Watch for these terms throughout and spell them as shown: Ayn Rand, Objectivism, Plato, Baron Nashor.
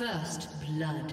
First blood.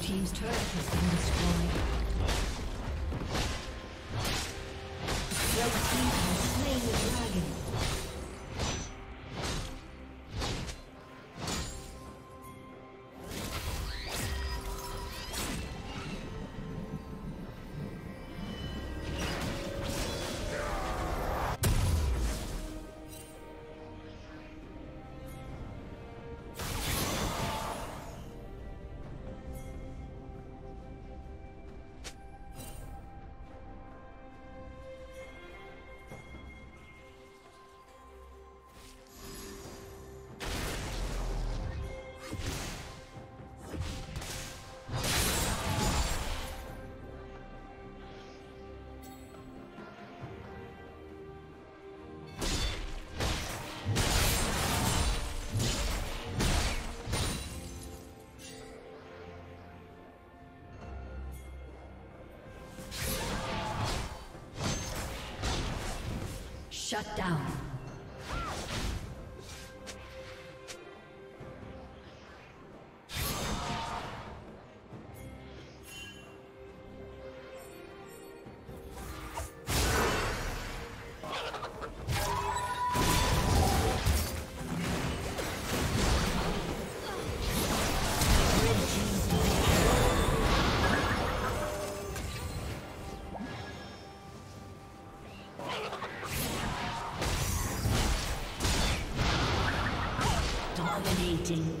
Team's turret has been destroyed. Red team has slain the dragon. Shut down. Dominating.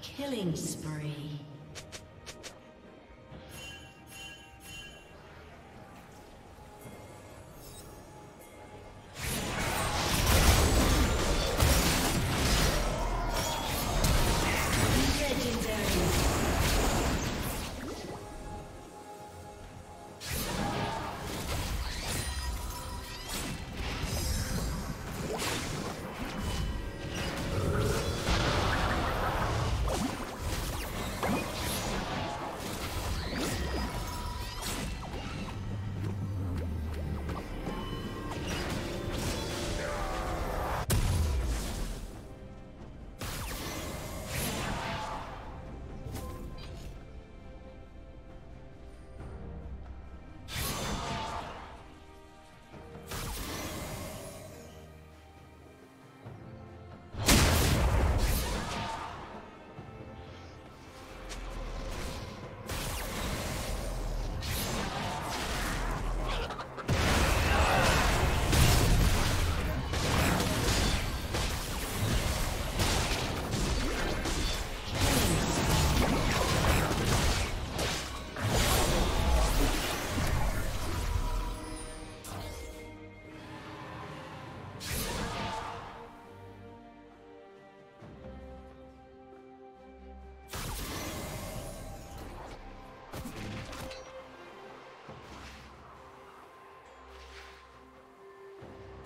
Killing spree.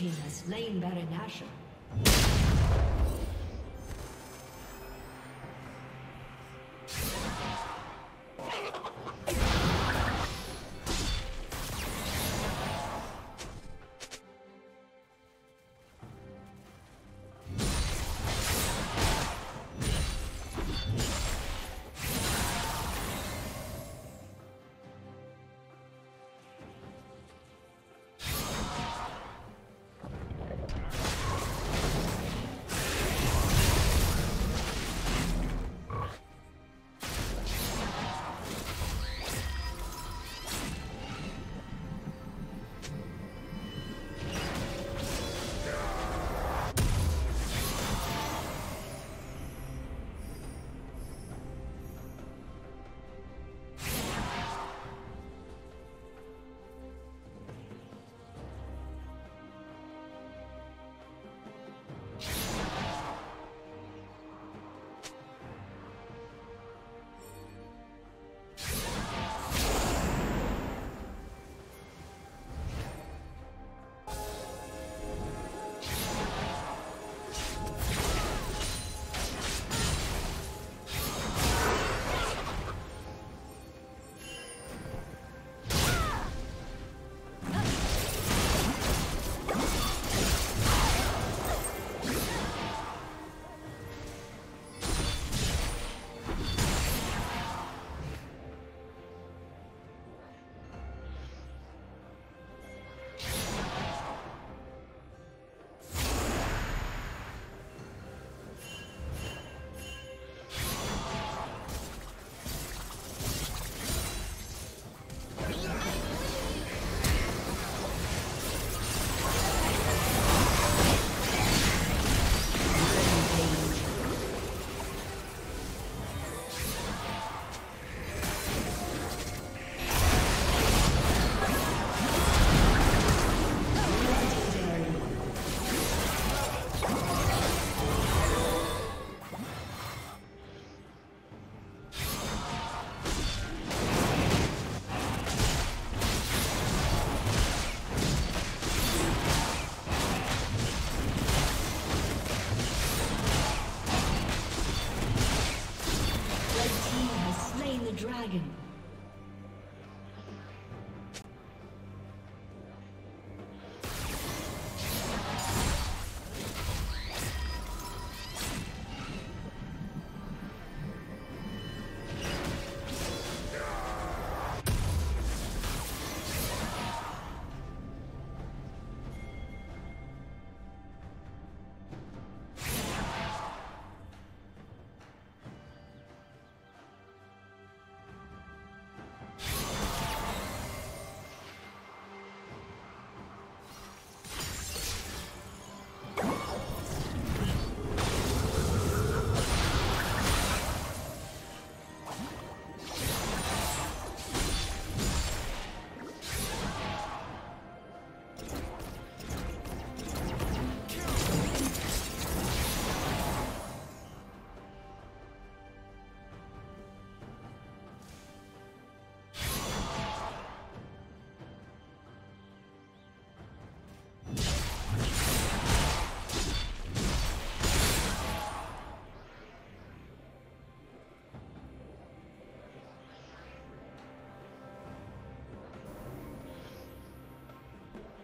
team has slain Baron Nashor.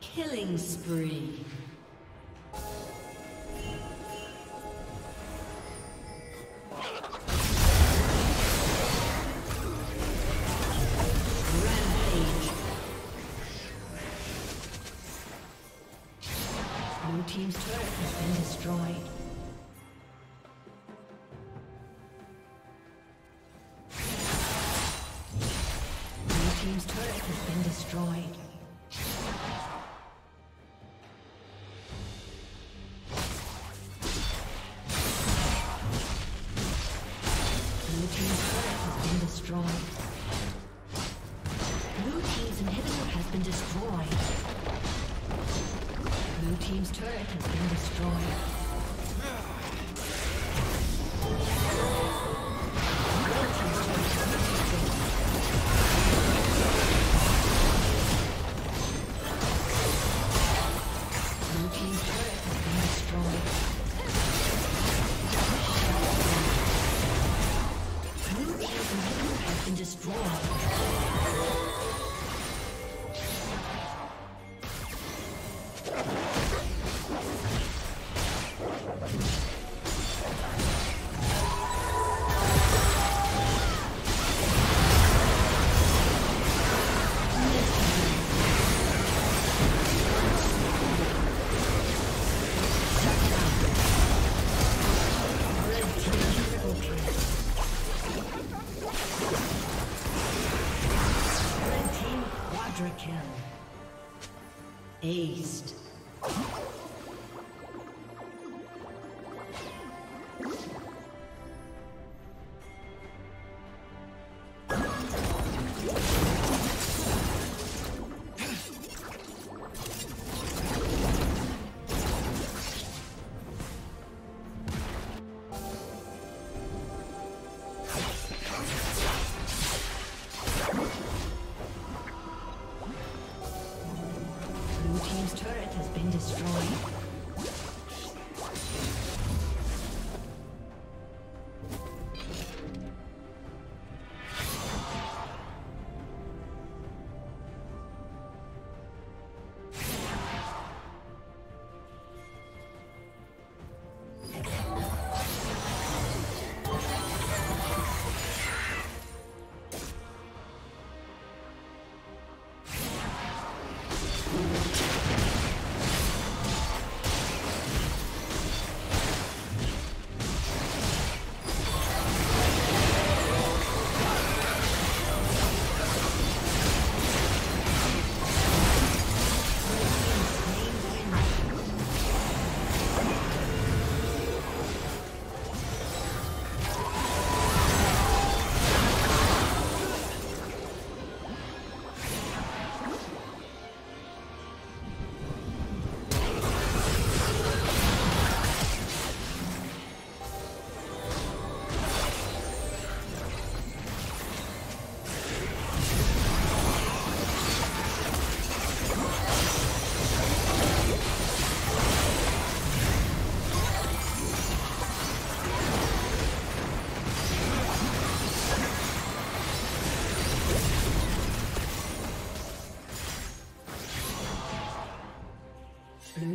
Killing spree. Rampage. Blue team's turret has been destroyed. Blue team's turret has been destroyed. Blue destroyed. Aced. Blue